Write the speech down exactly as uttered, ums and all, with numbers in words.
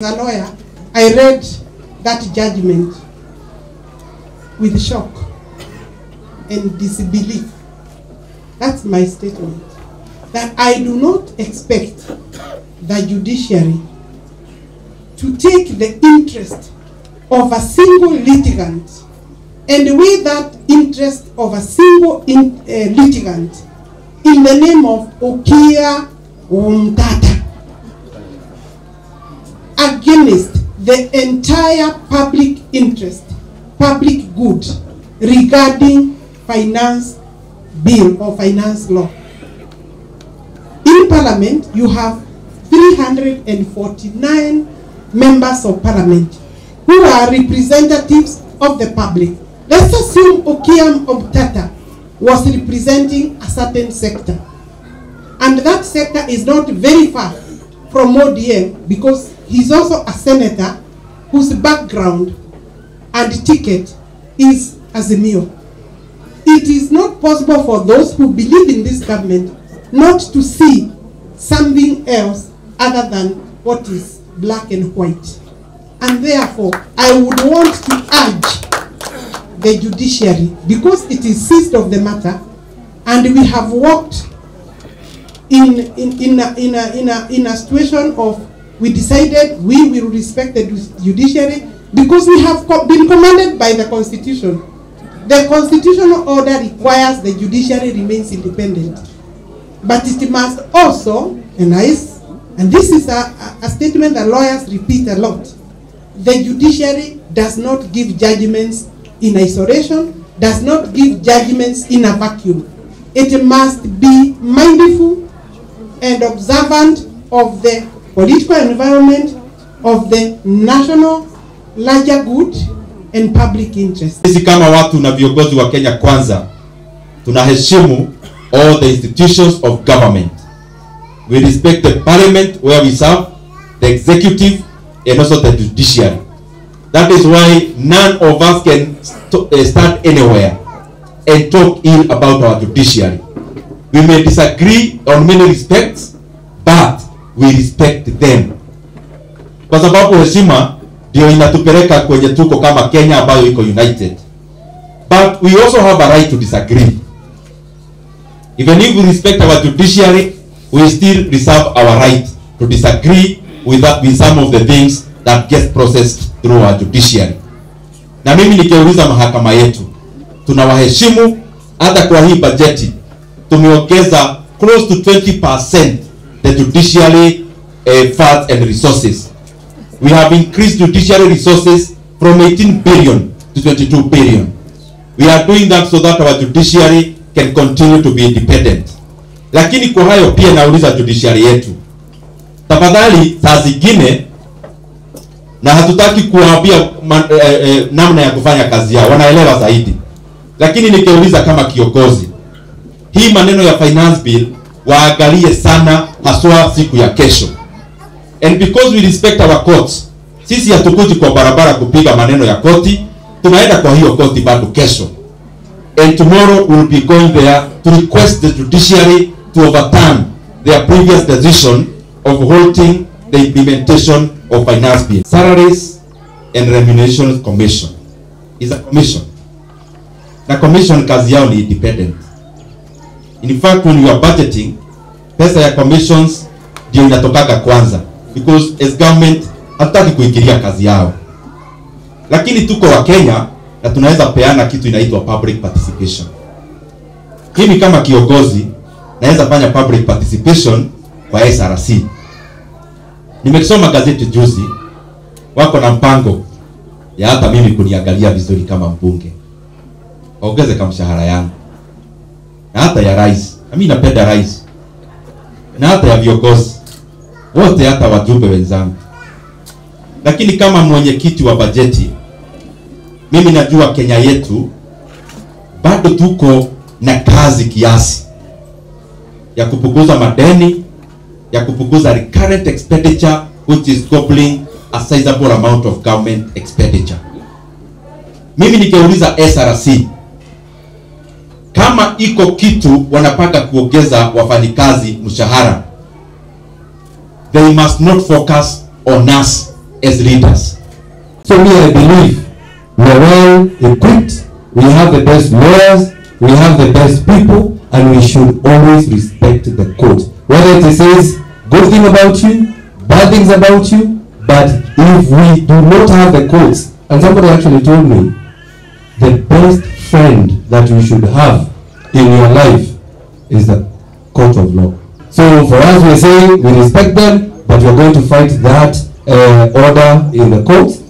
As a lawyer, I read that judgment with shock and disbelief. That's my statement. That I do not expect the judiciary to take the interest of a single litigant and weigh that interest of a single in, uh, litigant in the name of Okiya Omtatah, against the entire public interest, public good regarding finance bill or finance law. In Parliament, you have three hundred forty-nine members of Parliament who are representatives of the public. Let's assume Okiya Omtatah was representing a certain sector, and that sector is not very far from O D M because he's also a senator whose background and ticket is Azimio. It is not possible for those who believe in this government not to see something else other than what is black and white. And therefore, I would want to urge the judiciary, because it is seized of the matter, and we have worked in, in, in, a, in, a, in, a, in a situation of we decided we will respect the judiciary because we have co been commanded by the Constitution. The constitutional order requires the judiciary remains independent. But it must also, and, I, and this is a, a statement that lawyers repeat a lot, the judiciary does not give judgments in isolation, does not give judgments in a vacuum. It must be mindful and observant of the political environment, of the national larger good and public interest. Sisi kama watu na viongozi wa Kenya Kwanza tunaheshimu all the institutions of government. We respect the parliament where we serve, the executive and also the judiciary. That is why none of us can st stand anywhere and talk ill about our judiciary. We may disagree on many respects, but we respect them. Kwa sababu heshima ndio inatupeleka kwenye tuko kama Kenya ambayo iko united. But we also have a right to disagree. Even if we respect our judiciary, we still reserve our right to disagree with, that, with some of the things that get processed through our judiciary. Na mimi nikiuliza mahakama yetu, tunawaheshimu. Hata kwa hii bajeti tumeongeza close to twenty percent the judiciary uh, funds and resources. We have increased judiciary resources from eighteen billion to twenty-two billion. We are doing that so that our judiciary can continue to be independent. Lakini kwa hayo pia nauliza judiciary yetu, tafadhali saa zingine, na hatutaki kuwaambia man, eh, eh, namna ya kufanya kazi yao, wanaelewa zaidi. Lakini nikiuliza kama kiongozi, hii maneno ya finance bill waangalie sana haswa siku ya kesho. And because we respect our courts, sisi hatukuji kwa barabara kupiga maneno ya koti, tunaenda kwa hiyo koti bado kesho. And tomorrow we will be going there to request the judiciary to overturn their previous decision of halting the implementation of finance bill. Salaries and Remunerations Commission is a commission. The commission kazi yao ni independent. In fact, when you are budgeting, pesa ya commissions ndio inatokaga kwanza, because as government hatutaki kuingilia kazi yao. Lakini tuko wa Kenya na tunaweza peana kitu inaitwa public participation. Mimi kama kiongozi naweza fanya public participation kwa S R C. Nimesoma gazeti juzi, wako na mpango ya hata mimi kuniangalia vizuri kama mbunge, ongeze kama mshahara yangu, na hata ya rais. Na mimi napenda rais, na hata ya viongozi wote, hata wajumbe wenzangu. Lakini kama mwenyekiti wa bajeti, mimi najua Kenya yetu bado tuko na kazi kiasi ya kupunguza madeni, ya kupunguza recurrent expenditure which is coupling a sizable amount of government expenditure. Mimi nikeuliza S R C kama iko kitu wanapaka kuongeza wafanyikazi mshahara, they must not focus on us as leaders. So me, I believe we are well equipped, we have the best lawyers, we have the best people, and we should always respect the code. Whether it says good thing about you, bad things about you, but if we do not have the codes, and somebody actually told me, the best friend that you should have in your life is the court of law. So for us, we say we respect them, but we're going to fight that uh, order in the courts.